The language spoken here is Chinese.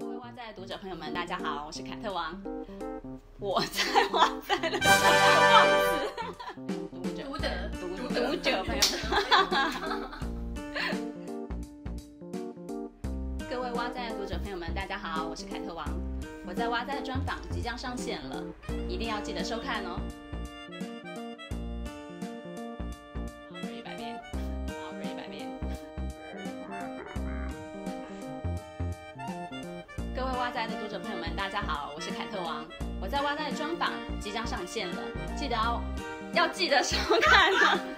各位哇哉的读者朋友们，大家好，我是凯特王。我在哇哉的读者朋友们。各位哇哉的读者朋友们，大家好，我是凯特王。我在哇哉的专访即将上线了，一定要记得收看哦。 各位哇哉的读者朋友们，大家好，我是凯特王。我在哇哉的专访即将上线了，记得要记得收看。